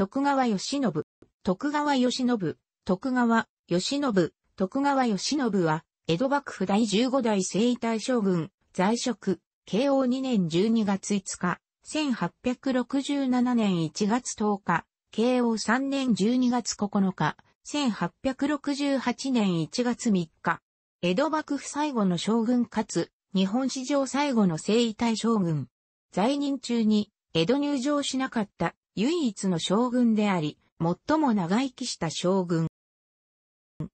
徳川慶喜、徳川慶喜、徳川慶喜、徳川慶喜は、江戸幕府第15代征夷大将軍、在職、慶応2年12月5日、1867年1月10日、慶応3年12月9日、1868年1月3日。江戸幕府最後の将軍かつ、日本史上最後の征夷大将軍。在任中に、江戸入城しなかった唯一の将軍であり、最も長生きした将軍。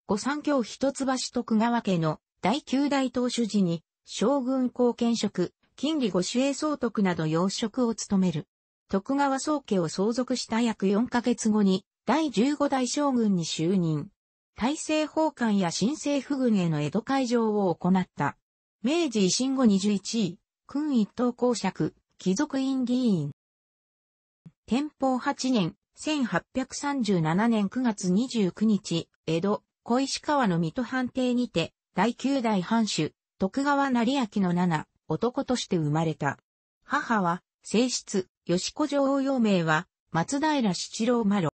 御三卿一橋徳川家の第9代当主時に、将軍後見職、禁裏御守衛総督など要職を務める。徳川宗家を相続した約4ヶ月後に、第15代将軍に就任。大政奉還や新政府軍への江戸開城を行った。明治維新後21位、勲一等公爵、貴族院議員。天保8年、1837年9月29日、江戸、小石川の水戸藩邸にて、第9代藩主、徳川斉昭の7、男として生まれた。母は、正室、吉子女王幼名は、松平七郎麻呂。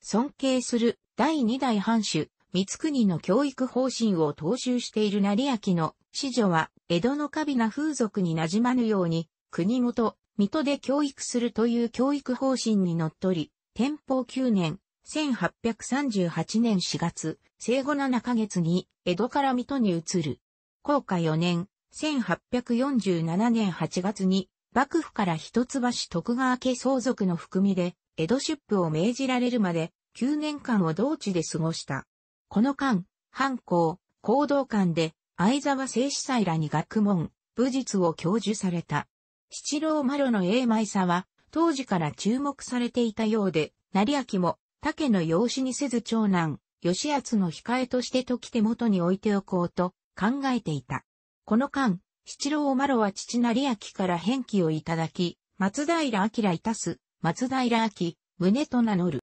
尊敬する。第2代藩主、光圀の教育方針を踏襲している斉昭の子女は、江戸の華美な風俗に馴染まぬように、国元、水戸で教育するという教育方針にのっとり、天保9年、1838年4月、生後7ヶ月に、江戸から水戸に移る。弘化4年、1847年8月に、幕府から一橋徳川家相続の含みで、江戸出府を命じられるまで、9年間を同地で過ごした。この間、藩校、弘道館で、相沢正子祭らに学問、武術を教授された。七郎麻呂の英邁さは、当時から注目されていたようで、斉昭も、他家の養子にせず長男、義敦の控えとして時手元に置いておこうと考えていた。この間、七郎麻呂は父斉昭から返記をいただき、松平明いたす、松平明、宗と名乗る。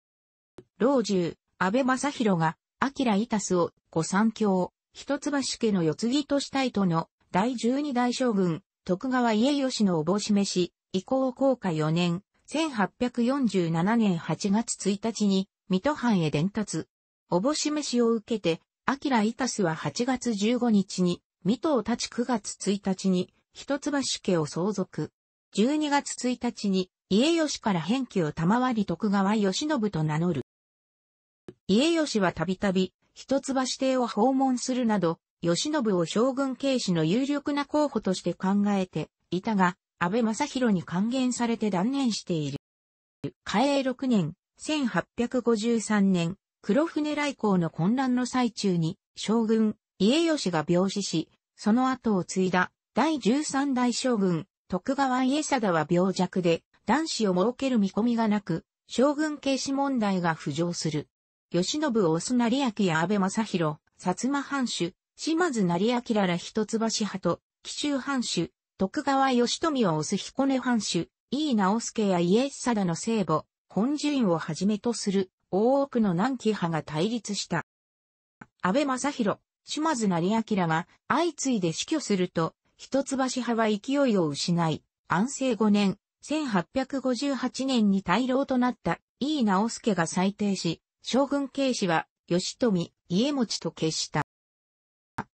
老中、安倍正弘が、明いたすを、御三卿、一橋家の世継ぎとしたいとの、第12代将軍、徳川家慶のおぼしめし、以降弘化4年、1847年8月1日に、水戸藩へ伝達。おぼしめしを受けて、明いたすは8月15日に、水戸を立ち9月1日に、一橋家を相続。12月1日に、家慶から返記を賜り徳川慶喜と名乗る。家慶はたびたび、一橋邸を訪問するなど、慶喜を将軍継子の有力な候補として考えていたが、安倍正弘に還元されて断念している。嘉永6年、1853年、黒船来航の混乱の最中に、将軍、家慶が病死し、その後を継いだ、第13代将軍、徳川家定は病弱で、男子を設ける見込みがなく、将軍継子問題が浮上する。慶喜を推す斉昭や安倍正弘、薩摩藩主、島津斉彬ら一橋派と、紀州藩主、徳川慶富を推す彦根藩主、井伊直弼や家定の聖母、本寿院をはじめとする、大奥の南紀派が対立した。安倍正弘、島津斉彬らが相次いで死去すると、一橋派は勢いを失い、安政5年、1858年に大老となった井伊直弼が再帝し、将軍継子は義富、家持と決した。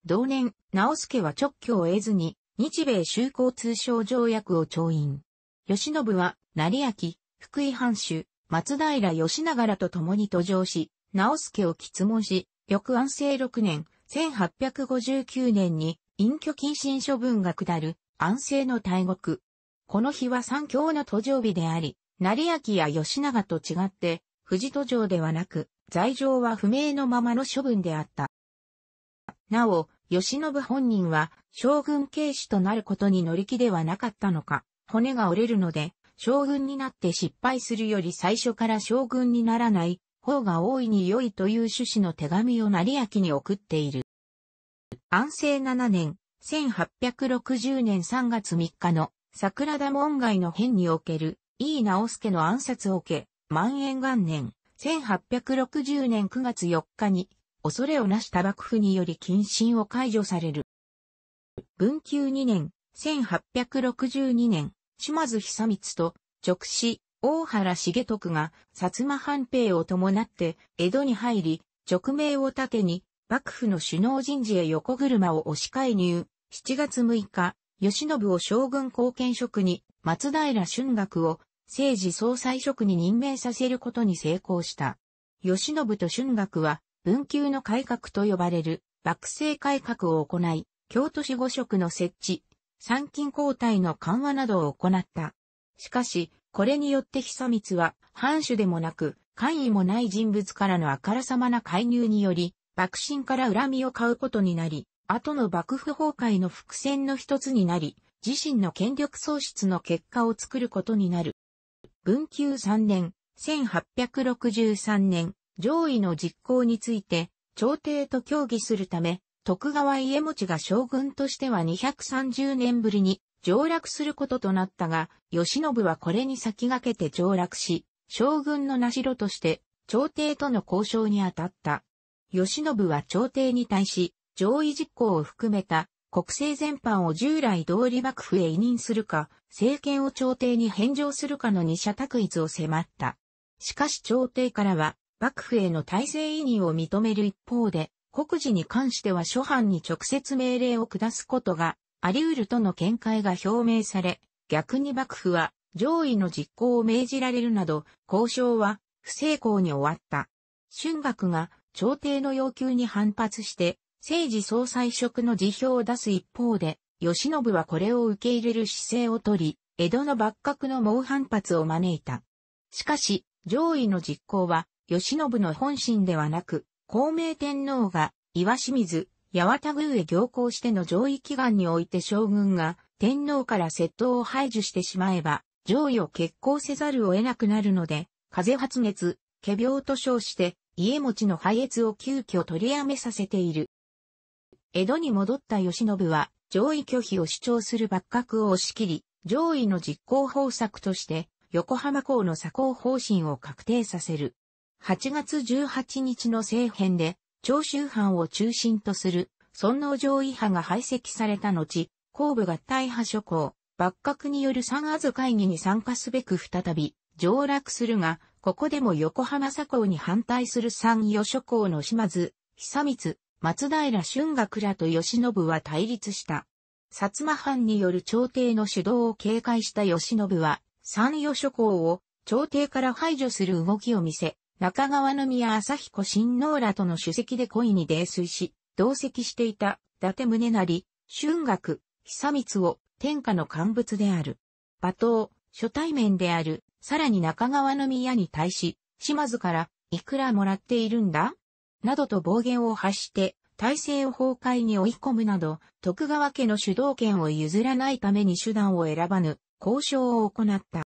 同年、直弼は勅許を得ずに、日米修好通商条約を調印。慶喜は、斉昭、福井藩主、松平義長らと共に途上し、直弼を詰問し、翌安政6年、1859年に、隠居謹慎処分が下る、安政の大獄。この日は三卿の途上日であり、斉昭や義長と違って、富士途上ではなく、罪状は不明のままの処分であった。なお、慶喜本人は、将軍継子となることに乗り気ではなかったのか、骨が折れるので、将軍になって失敗するより最初から将軍にならない方が大いに良いという趣旨の手紙を斉昭に送っている。安政7年、1860年3月3日の、桜田門外の変における、井伊直弼の暗殺を受け、万延元年、1860年9月4日に、恐れをなした幕府により謹慎を解除される。文久2年、1862年、島津久光と、勅使、大原重徳が薩摩藩兵を伴って江戸に入り、勅命を盾に幕府の首脳人事へ横車を押し介入。7月6日、慶喜を将軍後見職に、松平春嶽を政治総裁職に任命させることに成功した。慶喜と春嶽は文久の改革と呼ばれる幕政改革を行い、京都市御職の設置、参勤交代の緩和などを行った。しかし、これによって久光は、藩主でもなく、官位もない人物からのあからさまな介入により、幕臣から恨みを買うことになり、後の幕府崩壊の伏線の一つになり、自身の権力喪失の結果を作ることになる。文久3年、1863年、攘夷の実行について、朝廷と協議するため、徳川家茂が将軍としては230年ぶりに上洛することとなったが、慶喜はこれに先駆けて上洛し、将軍の名代として朝廷との交渉に当たった。慶喜は朝廷に対し、攘夷実行を含めた国政全般を従来通り幕府へ委任するか、政権を朝廷に返上するかの二者択一を迫った。しかし朝廷からは、幕府への体制委任を認める一方で、国事に関しては諸藩に直接命令を下すことがあり得るとの見解が表明され、逆に幕府は攘夷の実行を命じられるなど、交渉は不成功に終わった。春嶽が朝廷の要求に反発して、政治総裁職の辞表を出す一方で、慶喜はこれを受け入れる姿勢をとり、江戸の幕閣の猛反発を招いた。しかし、攘夷の実行は慶喜の本心ではなく、孝明天皇が岩清水、八幡宮へ行幸しての攘夷祈願において将軍が天皇から摂統を排除してしまえば、攘夷を決行せざるを得なくなるので、風邪発熱、仮病と称して家茂の拝謁を急遽取りやめさせている。江戸に戻った慶喜は、攘夷拒否を主張する幕閣を押し切り、攘夷の実行方策として、横浜港の鎖港方針を確定させる。8月18日の政変で、長州藩を中心とする、尊王攘夷派が排斥された後、神武合体派諸侯、幕閣による三阿会議に参加すべく再び、上洛するが、ここでも横浜鎖港に反対する三余諸侯の島津、久光、松平春嶽らと慶喜は対立した。薩摩藩による朝廷の主導を警戒した慶喜は、三余諸侯を朝廷から排除する動きを見せ、中川宮朝彦親王らとの主席で恋に泥酔し、同席していた伊達宗成、春嶽、久光を天下の官物である。馬頭、初対面である、さらに中川宮に対し、島津から、いくらもらっているんだなどと暴言を発して、体制を崩壊に追い込むなど、徳川家の主導権を譲らないために手段を選ばぬ、交渉を行った。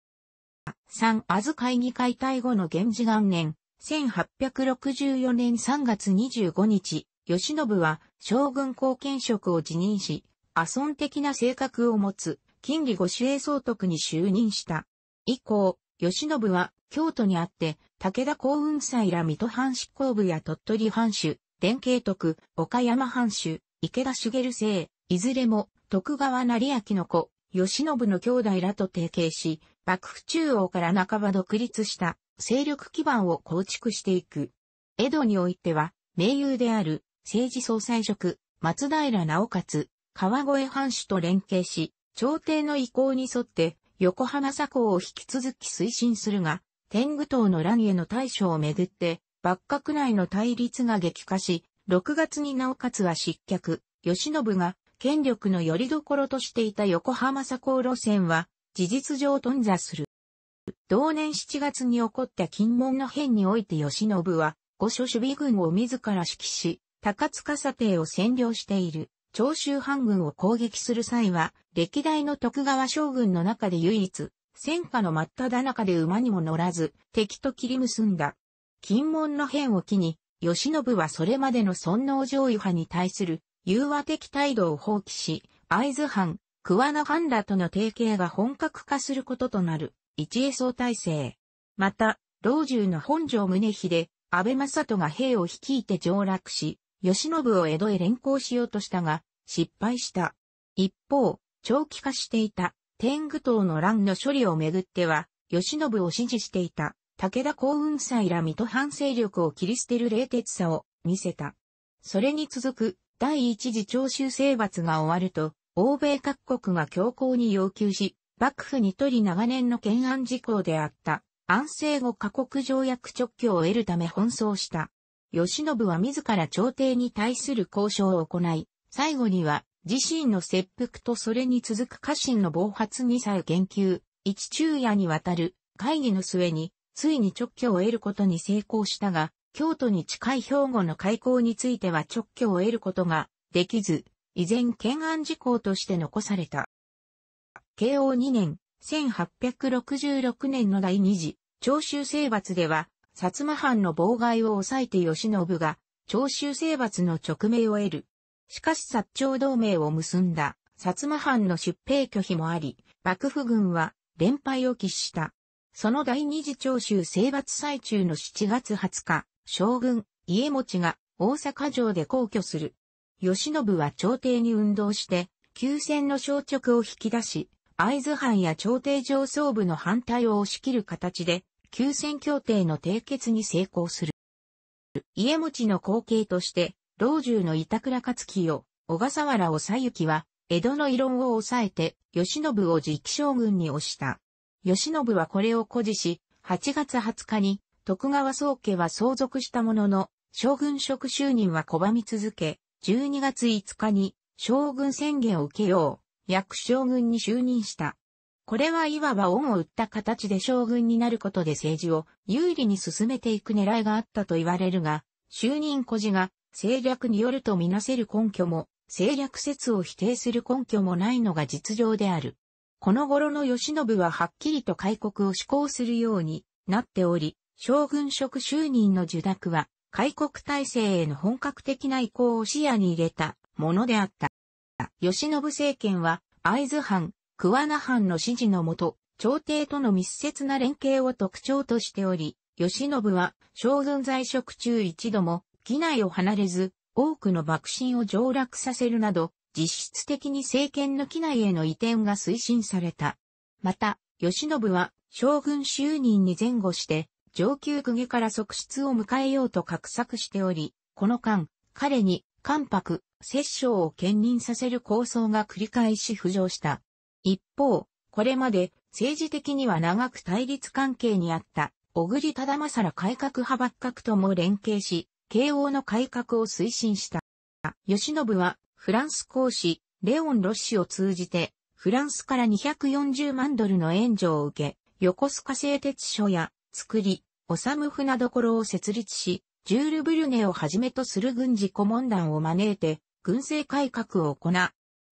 三阿会議解体後の元治元年。1864年3月25日、慶喜は将軍後見職を辞任し、亜孫的な性格を持つ、禁裏御守衛総督に就任した。以降、慶喜は京都にあって、武田耕雲斎ら水戸藩執行部や鳥取藩主、田慶徳、岡山藩主、池田茂正、いずれも徳川斉昭の子、慶喜の兄弟らと提携し、幕府中央から半ば独立した。勢力基盤を構築していく。江戸においては、盟友である政治総裁職、松平直勝、川越藩主と連携し、朝廷の意向に沿って横浜鎖港を引き続き推進するが、天狗党の乱への対処をめぐって、幕閣内の対立が激化し、6月に直勝は失脚、慶喜が権力の拠り所としていた横浜鎖港路線は、事実上頓挫する。同年7月に起こった禁門の変において慶喜は、御所守備軍を自ら指揮し、高塚佐邸を占領している長州藩軍を攻撃する際は、歴代の徳川将軍の中で唯一、戦火の真っただ中で馬にも乗らず、敵と切り結んだ。禁門の変を機に、慶喜はそれまでの尊王攘夷派に対する融和的態度を放棄し、会津藩、桑名藩らとの提携が本格化することとなる。一衛総体制。また、老中の本城宗秀、安倍政人が兵を率いて上洛し、慶喜を江戸へ連行しようとしたが、失敗した。一方、長期化していた、天狗党の乱の処理をめぐっては、慶喜を支持していた武田耕雲斎ら水戸藩勢力を切り捨てる冷徹さを見せた。それに続く第一次長州征伐が終わると、欧米各国が強硬に要求し、幕府にとり長年の懸案事項であった安政5カ国条約勅許を得るため奔走した。慶喜は自ら朝廷に対する交渉を行い、最後には自身の切腹とそれに続く家臣の暴発にさえ言及、一昼夜にわたる会議の末に、ついに勅許を得ることに成功したが、京都に近い兵庫の開港については勅許を得ることができず、依然懸案事項として残された。慶応2年、1866年の第二次長州征伐では、薩摩藩の妨害を抑えて慶喜が長州征伐の勅命を得る。しかし薩長同盟を結んだ薩摩藩の出兵拒否もあり、幕府軍は連敗を喫した。その第二次長州征伐最中の7月20日、将軍、家茂が大阪城で抗拒する。慶喜は朝廷に運動して、休戦の詔勅を引き出し、会津藩や朝廷上層部の反対を押し切る形で、休戦協定の締結に成功する。家茂の後継として、老中の板倉克清、小笠原長行は、江戸の異論を抑えて、慶喜を次期将軍に推した。慶喜はこれを誇示し、8月20日に、徳川宗家は相続したものの、将軍職就任は拒み続け、12月5日に、将軍宣言を受けよう、役将軍に就任した。これはいわば恩を売った形で将軍になることで政治を有利に進めていく狙いがあったと言われるが、就任故事が政略によるとみなせる根拠も、政略説を否定する根拠もないのが実情である。この頃の慶喜ははっきりと開国を志向するようになっており、将軍職就任の受諾は、開国体制への本格的な移行を視野に入れたものであった。慶喜政権は、会津藩、桑名藩の支持のもと、朝廷との密接な連携を特徴としており、慶喜は将軍在職中一度も、畿内を離れず、多くの幕臣を上洛させるなど、実質的に政権の畿内への移転が推進された。また、慶喜は将軍就任に前後して、上級公家から側室を迎えようと画策しており、この間、彼に関白、摂政を兼任させる構想が繰り返し浮上した。一方、これまで政治的には長く対立関係にあった、小栗忠政改革派幕閣とも連携し、慶応の改革を推進した。慶喜は、フランス公使、レオン・ロッシを通じて、フランスから240万ドルの援助を受け、横須賀製鉄所や、造り、修船所を設立し、ジュール・ブリュネをはじめとする軍事顧問団を招いて、軍政改革を行う。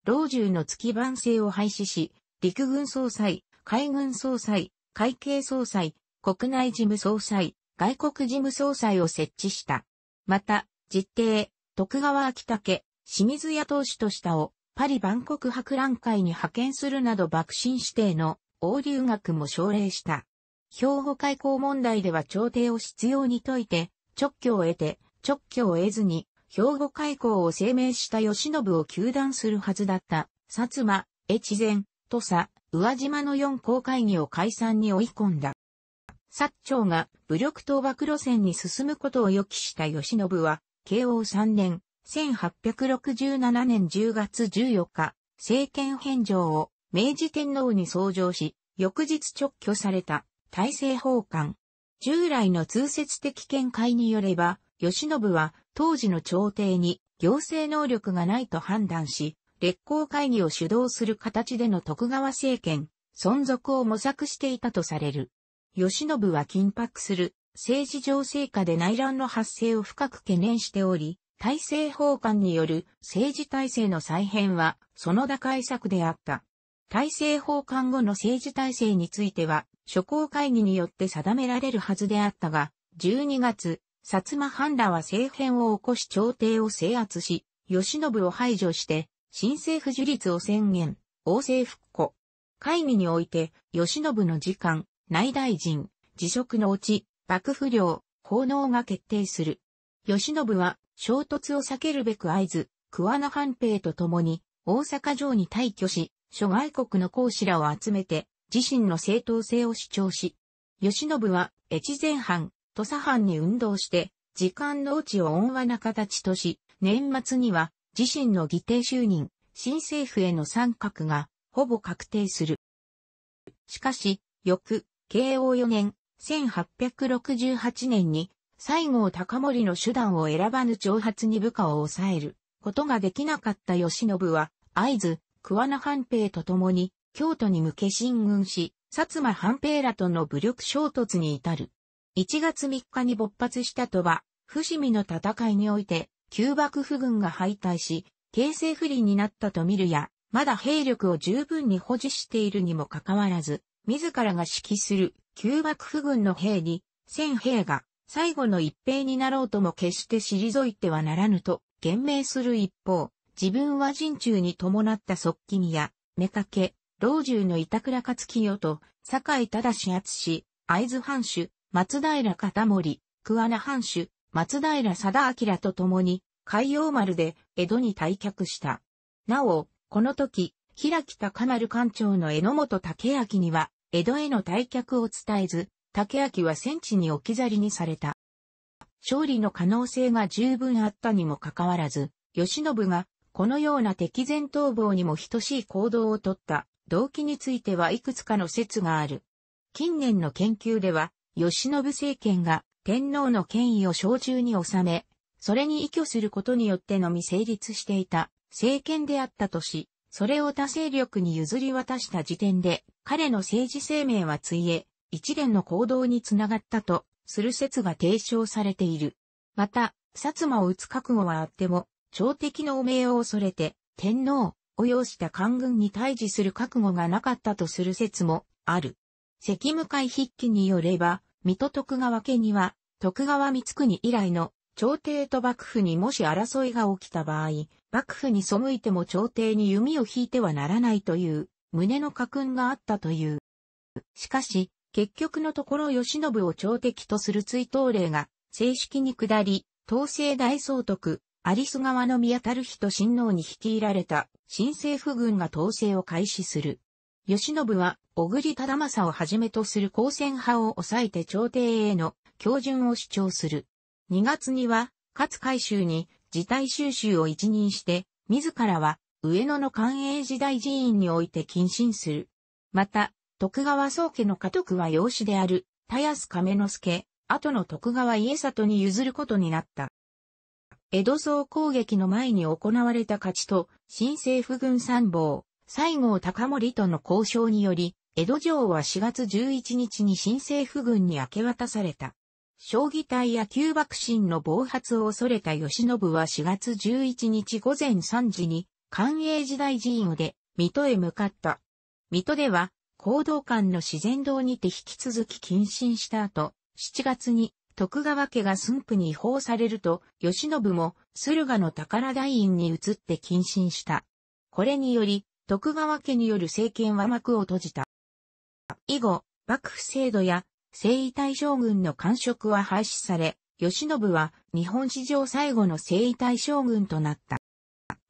老中の月番制を廃止し、陸軍総裁、海軍総裁、会計総裁、国内事務総裁、外国事務総裁を設置した。また、実弟、徳川昭武、清水屋当主と下をパリ万国博覧会に派遣するなど幕臣指定の横留学も奨励した。兵庫開港問題では朝廷を必要に解いて、勅許を得て、勅許を得ずに、兵庫開港を声明した慶喜を糾弾するはずだった、薩摩、越前、土佐、宇和島の4港会議を解散に追い込んだ。薩長が武力倒幕路線に進むことを予期した慶喜は、慶応3年、1867年10月14日、政権返上を明治天皇に奏上し、翌日勅許された大政奉還。従来の通説的見解によれば、慶喜は当時の朝廷に行政能力がないと判断し、烈公会議を主導する形での徳川政権、存続を模索していたとされる。慶喜は緊迫する政治情勢下で内乱の発生を深く懸念しており、大政奉還による政治体制の再編はその打開策であった。大政奉還後の政治体制については、諸公会議によって定められるはずであったが、12月、薩摩藩らは政変を起こし朝廷を制圧し、慶喜を排除して、新政府樹立を宣言、王政復古。会議において、慶喜の次官、内大臣、辞職の落ち、幕府領、奉納が決定する。慶喜は、衝突を避けるべく会津、桑名藩兵と共に、大阪城に退去し、諸外国の公使らを集めて、自身の正当性を主張し、慶喜は越前藩、土佐藩に運動して、次官農地を温和な形とし、年末には自身の議定就任、新政府への参画がほぼ確定する。しかし、翌慶応4年、1868年に、西郷隆盛の手段を選ばぬ挑発に部下を抑えることができなかった慶喜は、会津、桑名藩兵と共に、京都に向け進軍し、薩摩藩兵らとの武力衝突に至る。1月3日に勃発した鳥羽、伏見の戦いにおいて、旧幕府軍が敗退し、形勢不利になったと見るや、まだ兵力を十分に保持しているにもかかわらず、自らが指揮する旧幕府軍の兵に、千兵が、最後の一兵になろうとも決して退いてはならぬと言明する一方、自分は陣中に伴った側近や、妾、老中の板倉勝清と、酒井忠敦、会津藩主、松平容盛、桑名藩主、松平定明と共に、海陽丸で江戸に退却した。なお、この時、平木高丸官庁の榎本武揚には、江戸への退却を伝えず、武揚は戦地に置き去りにされた。勝利の可能性が十分あったにもかかわらず、慶喜がこのような敵前逃亡にも等しい行動をとった動機についてはいくつかの説がある。近年の研究では、慶喜政権が天皇の権威を掌中に収め、それに依拠することによってのみ成立していた政権であったとし、それを他勢力に譲り渡した時点で、彼の政治生命はついえ、一連の行動につながったとする説が提唱されている。また、薩摩を討つ覚悟はあっても、朝敵の汚名を恐れて、天皇を擁した官軍に対峙する覚悟がなかったとする説もある。関向筆記によれば、水戸徳川家には、徳川光圀以来の朝廷と幕府にもし争いが起きた場合、幕府に背いても朝廷に弓を引いてはならないという、旨の家訓があったという。しかし、結局のところ慶喜を朝敵とする追討令が正式に下り、東征大総督、有栖川宮樽人親王に率いられた新政府軍が統制を開始する。慶喜は、小栗忠政をはじめとする公選派を抑えて朝廷への恭順を主張する。2月には、勝海舟に事態収拾を一任して、自らは上野の寛永時代寺院において謹慎する。また、徳川宗家の家督は養子である、田安亀之助、後の徳川家里に譲ることになった。江戸総攻撃の前に行われた勝ちと、新政府軍参謀、西郷隆盛との交渉により、江戸城は4月11日に新政府軍に明け渡された。彰義隊や旧幕臣の暴発を恐れた慶喜は4月11日午前3時に、寛永時代寺院で、水戸へ向かった。水戸では、弘道館の自然堂にて引き続き謹慎した後、7月に徳川家が駿府に移封されると、慶喜も駿河の宝台院に移って謹慎した。これにより、徳川家による政権は幕を閉じた。以後、幕府制度や征夷大将軍の官職は廃止され、慶喜は日本史上最後の征夷大将軍となった。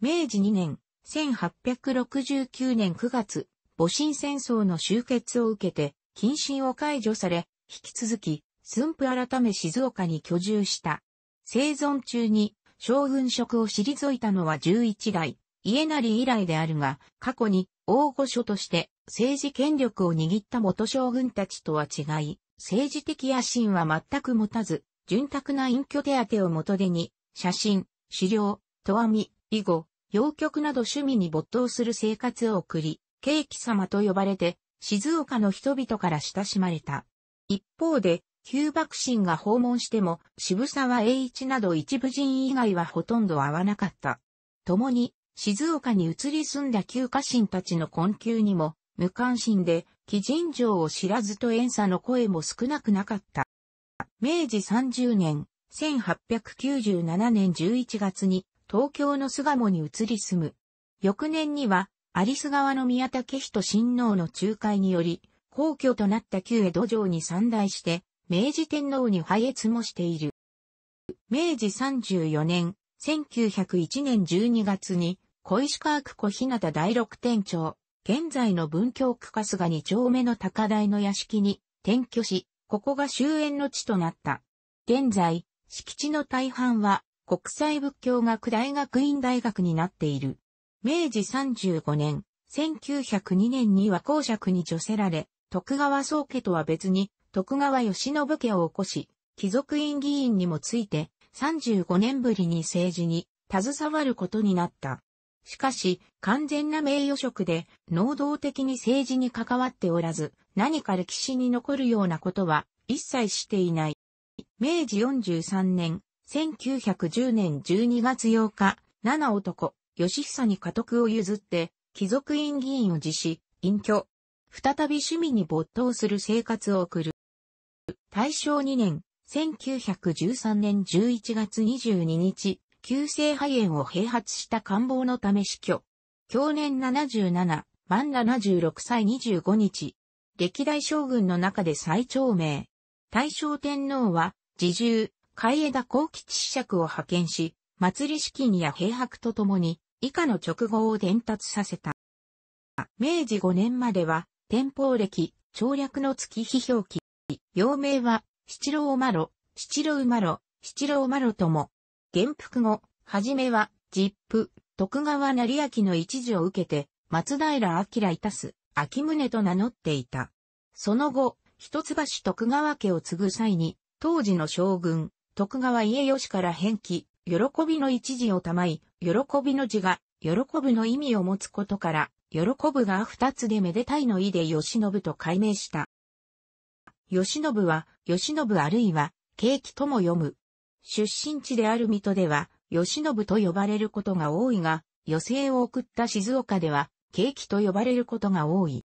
明治2年、1869年9月、戊辰戦争の終結を受けて、謹慎を解除され、引き続き、駿府改め静岡に居住した。生存中に、将軍職を退いたのは11代、家斉以来であるが、過去に、大御所として、政治権力を握った元将軍たちとは違い、政治的野心は全く持たず、潤沢な隠居手当を元手に、写真、狩猟、投網、囲碁、謡曲など趣味に没頭する生活を送り、慶喜様と呼ばれて、静岡の人々から親しまれた。一方で、旧幕臣が訪問しても、渋沢栄一など一部人以外はほとんど会わなかった。共に、静岡に移り住んだ旧家臣たちの困窮にも、無関心で、鬼人情を知らずと怨嗟の声も少なくなかった。明治30年、1897年11月に、東京の巣鴨に移り住む。翌年には、有栖川宮樽人親王の仲介により、皇居となった旧江戸城に参内して、明治天皇に拝謁もしている。明治34年、1901年12月に、小石川区小日向第六店長、現在の文京区春日2丁目の高台の屋敷に転居し、ここが終焉の地となった。現在、敷地の大半は国際仏教学大学院大学になっている。明治35年、1902年には公爵に叙せられ、徳川宗家とは別に徳川慶喜家を起こし、貴族院議員にもついて35年ぶりに政治に携わることになった。しかし、完全な名誉職で、能動的に政治に関わっておらず、何か歴史に残るようなことは一切していない。明治43年、1910年12月8日、七男、義久に家督を譲って、貴族院議員を辞し、隠居。再び趣味に没頭する生活を送る。大正2年、1913年11月22日、急性肺炎を併発した感冒のため死去。享年77、満76歳25日。歴代将軍の中で最長命。大正天皇は、侍従、海江田幸吉子爵を派遣し、祭り式にや閉泊とともに、以下の勅語を伝達させた。明治5年までは、天保暦、調略の月日表記。用名は、七郎麻呂、七郎馬呂、七郎麻呂とも。元服後、はじめは、実父、徳川斉昭の一字を受けて、松平明いたす、秋宗と名乗っていた。その後、一橋徳川家を継ぐ際に、当時の将軍、徳川家義から返記、喜びの一字をたまい、喜びの字が、喜ぶの意味を持つことから、喜ぶが二つでめでたいの意で慶喜と改名した。慶喜は、慶喜あるいは、慶喜とも読む。出身地である水戸では、慶喜と呼ばれることが多いが、余生を送った静岡では、慶喜と呼ばれることが多い。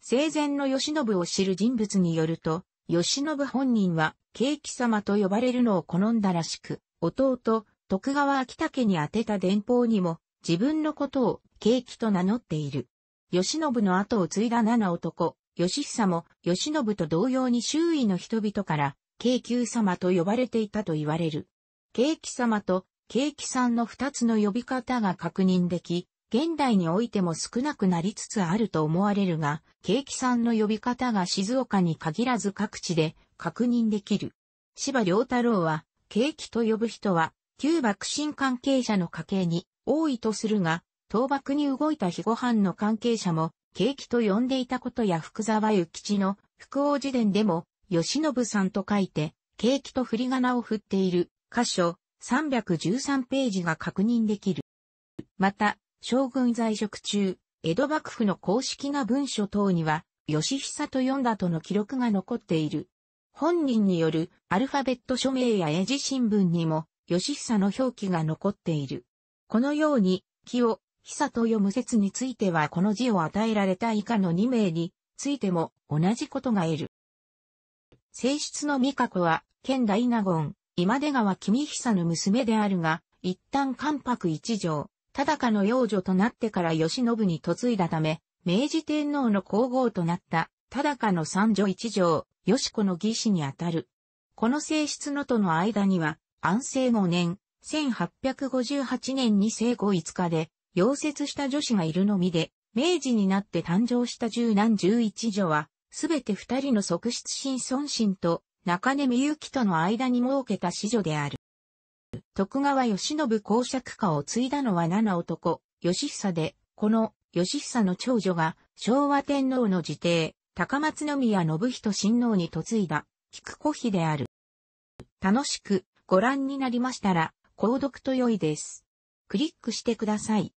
生前の慶喜を知る人物によると、慶喜本人は、慶喜様と呼ばれるのを好んだらしく、弟、徳川昭武に宛てた電報にも、自分のことを、慶喜と名乗っている。慶喜の後を継いだ七男、義久も、慶喜と同様に周囲の人々から、慶喜様と呼ばれていたと言われる。慶喜様と慶喜さんの二つの呼び方が確認でき、現代においても少なくなりつつあると思われるが、慶喜さんの呼び方が静岡に限らず各地で確認できる。柴良太郎は、慶喜と呼ぶ人は、旧幕臣関係者の家系に多いとするが、倒幕に動いた肥後藩の関係者も、慶喜と呼んでいたことや福沢諭吉の福王自伝でも、慶喜さんと書いて、慶喜と振り仮名を振っている、箇所、313ページが確認できる。また、将軍在職中、江戸幕府の公式な文書等には、義久と読んだとの記録が残っている。本人によるアルファベット署名や英字新聞にも、義久の表記が残っている。このように、木を、久と読む説についてはこの字を与えられた以下の2名についても同じことが得る。正室の美香子は、現大納言、今出川公久の娘であるが、一旦関白一条、忠可の養女となってから慶喜に嫁いだため、明治天皇の皇后となった、忠可の三女一条、義子の義子にあたる。この正室のとの間には、安政5年、1858年に生後5日で、夭折した女子がいるのみで、明治になって誕生した十男11女は、すべて二人の側室親孫親と中根美雪との間に設けた子女である。徳川慶喜公爵家を継いだのは七男、義久で、この義久の長女が昭和天皇の次弟、高松宮信仁親王に嫁いだ、菊子妃である。楽しくご覧になりましたら、購読と良いです。クリックしてください。